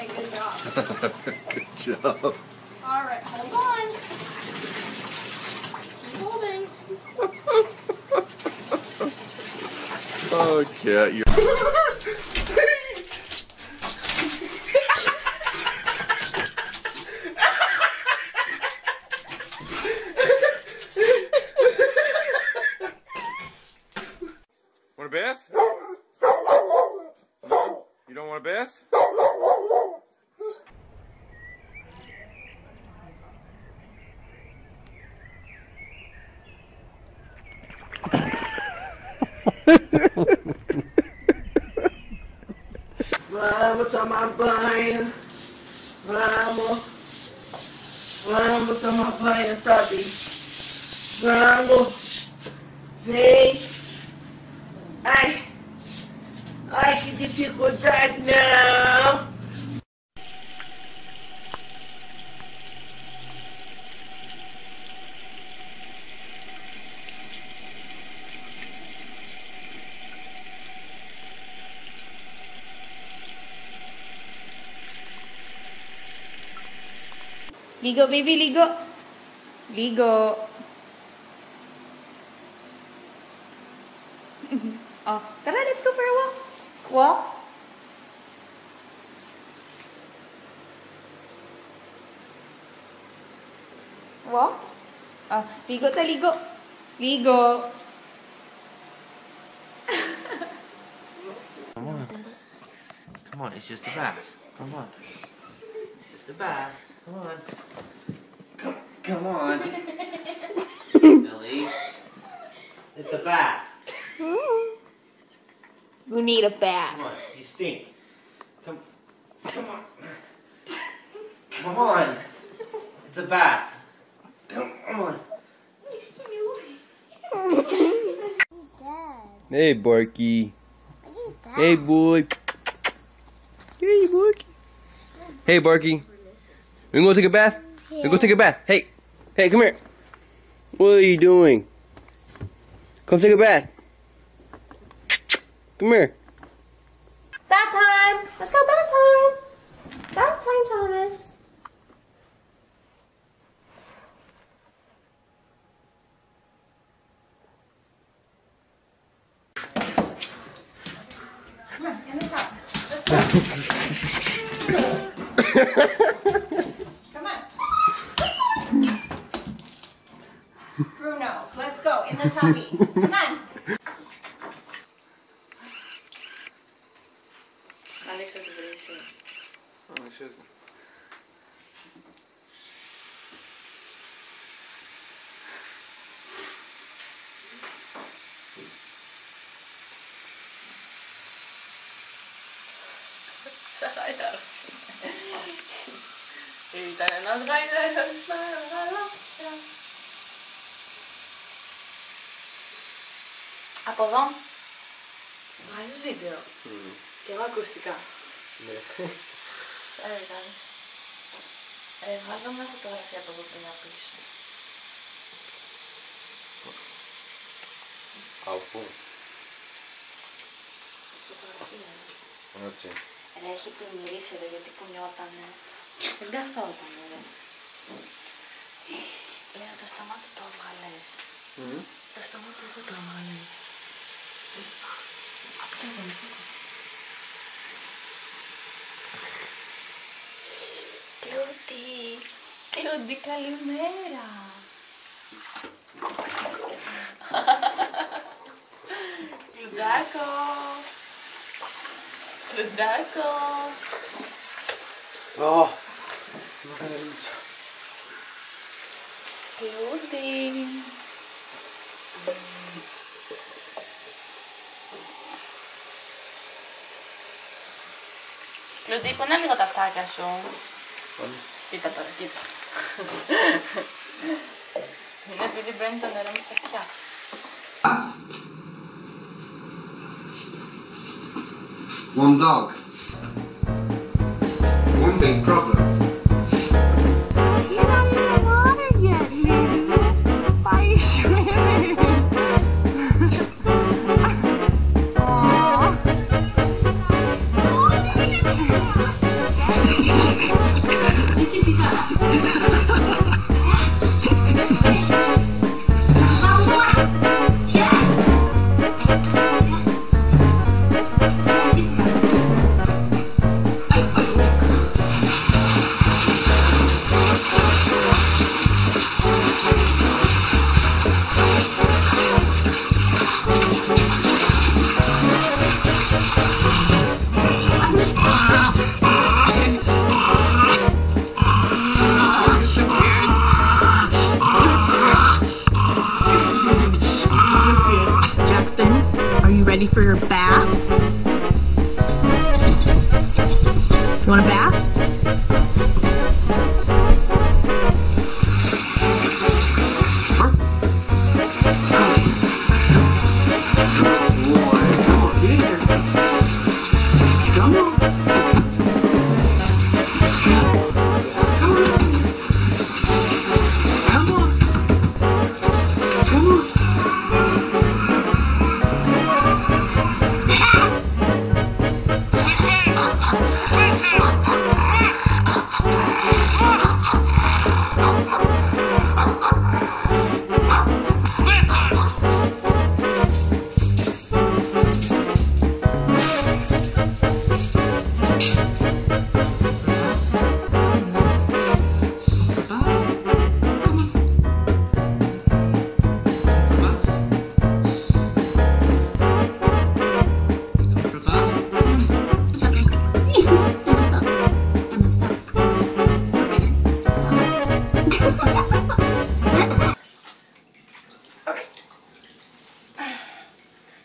Hey, good job. Good job. All right, hold on. Keep holding. Oh, cat, you're... Want a bath? No? You don't want a bath? Vamos tomar banho, vamos tomar banho, Tabi. Vamos, vem. Ai, ai, que dificuldade, não. Ligo, baby, ligo. Ligo. Oh, come on, let's go for a walk. Walk. Walk. Oh, ligo ta, ligo. Ligo. Come on. Come on, it's just a bath. Come on. It's just a bath. Come on. Come on. Billy. It's a bath. You need a bath. Come on, you stink. Come on. Come on. It's a bath. Come on. Hey, Borky. Hey, boy. Hey, Borky. Hey, Borky. We gonna take a bath? Yeah. We go take a bath. Hey, hey, come here. What are you doing? Come take a bath. Come here. Bath time. Let's go bath time. Bath time, Thomas. Come on, in the top. Let's go. Bruno, let's go in the tummy. Come on. Αποδόν. Βάζεις βίντεο και εγώ ακουστικά. Ναι. Άρα κάνεις. Βάζω μια φωτογραφία από εδώ πριν να πεις. Από πού? Φωτογραφία. Έτσι. Ρε, έχει πλημμυρίσει εδώ γιατί κουνιότανε. Δεν καθότανε, ρε. Λέω, το σταμάτω το βγαλές. Το σταμάτω εδώ το βγαλές. Κλοντή, καλημέρα. Κλοντάκο. Κλοντή. Κλοντή, πονά λίγο τα αυτάκια σου. Κοίτα τώρα, κοίτα. Είναι επειδή μπαίνει το νερό μου στα αυτιά. One dog. One big problem. You're not in the water yet, lady. Why are you swimming? Aww. You want a bath? Get in there. Come on.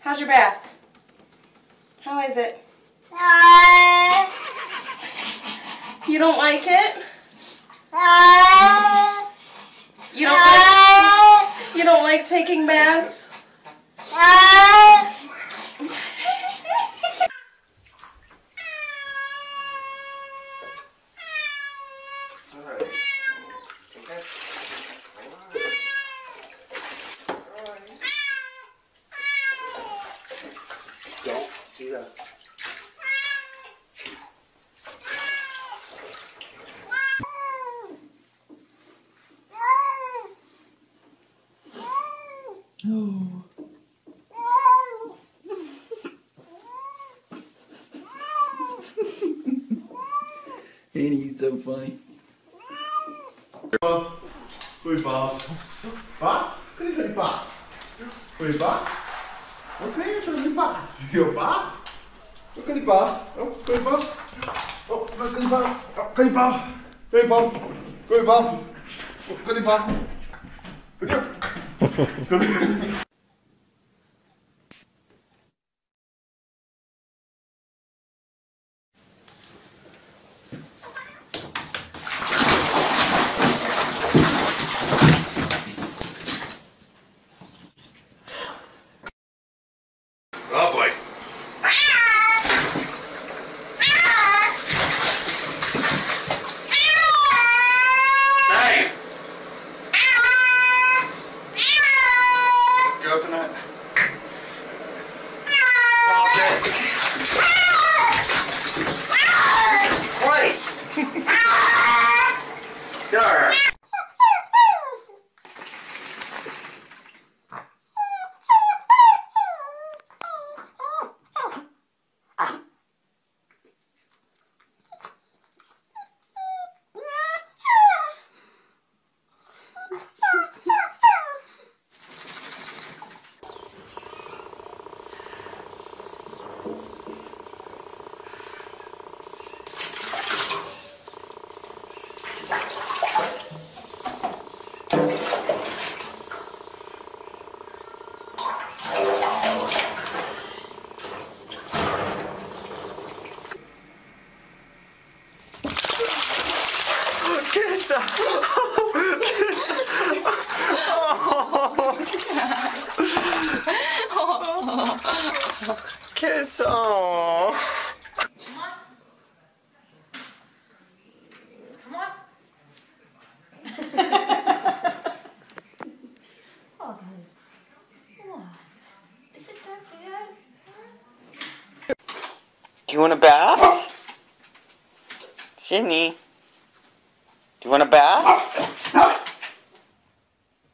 How's your bath? How is it? You don't like it? You don't like taking baths? No. Ain't he so funny? Fui bath. Bath? Cadê Johnny Bath? Fui bath? Eu tenho Johnny Bath. Eu bath? Eu cadê bath? Eu cadê bath? Eu cadê bath? Eu cadê bath? Cadê bath? Cadê bath? Cadê bath? Oh boy. Kids, oh. Come on. Come on. Oh, guys. What? Is it that bad? You want a bath? Sydney. Do you want a bath?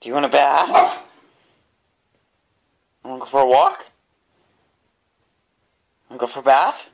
Do you want a bath? I'm gonna go for a walk. I'm gonna go for a bath.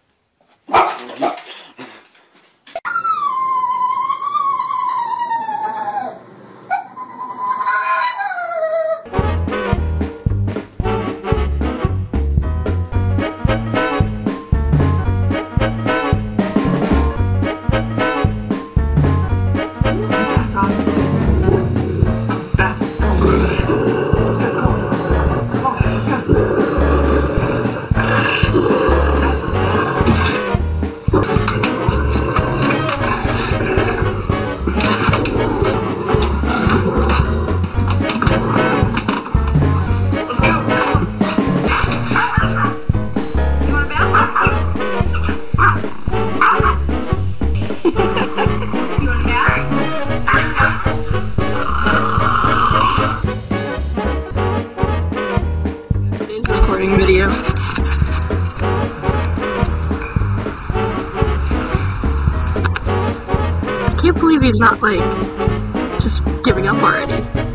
can't believe he's not, like, just giving up already.